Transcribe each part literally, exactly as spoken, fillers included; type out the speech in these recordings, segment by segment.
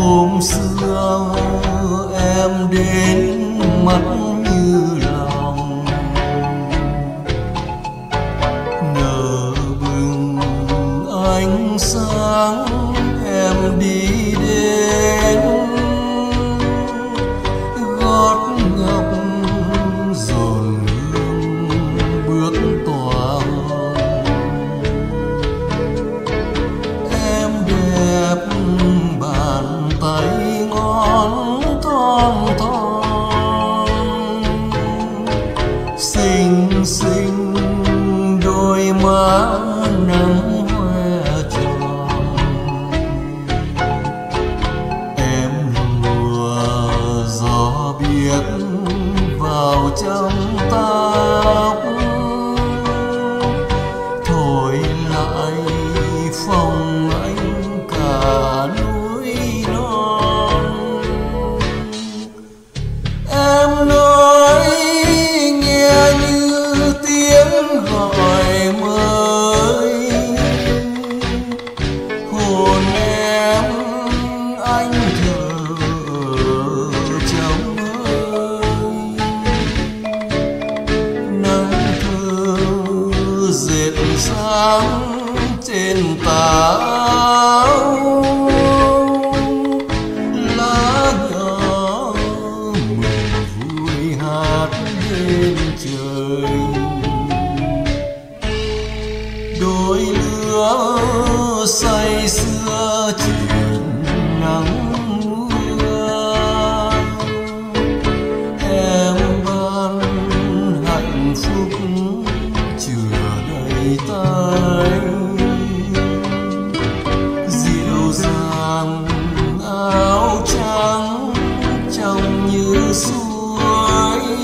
hôm xưa em đến mất như lòng nở bừng ánh sáng, em đi đến gót ngọc dồn hương bước tỏa. Em đẹp bàn tay ngón thon thon, xinh xinh đôi má nắng. Vào trong tóc thổi lại phòng anh cả núi non. Em nói nghe như tiếng gọi mới, hồn em anh thở trống. Dệt sáng trên tà áo lá nhỏ, mừng vui hát lên trời. Đôi lứa say sưa chuyện nắng mưa, em ban hạnh phúc chừa đầy tay. Dịu dàng áo trắng trong như suối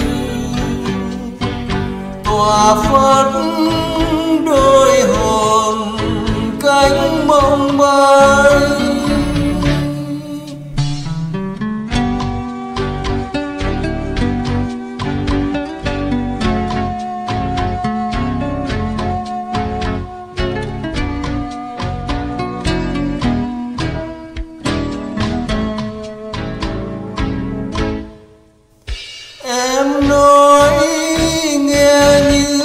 tỏa phất đôi hồn cánh mộng bay. Em nói nghe như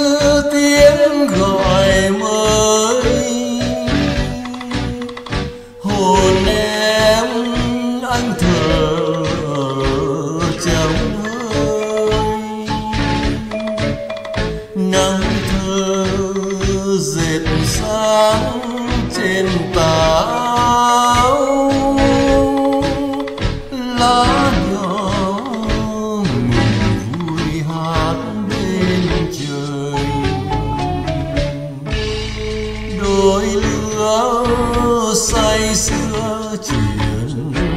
tiếng gọi mới, hồn em anh thở trống hơi. Nắng thơ dệt sáng trên tà áo lá nhỏ, đôi lứa say sưa chuyện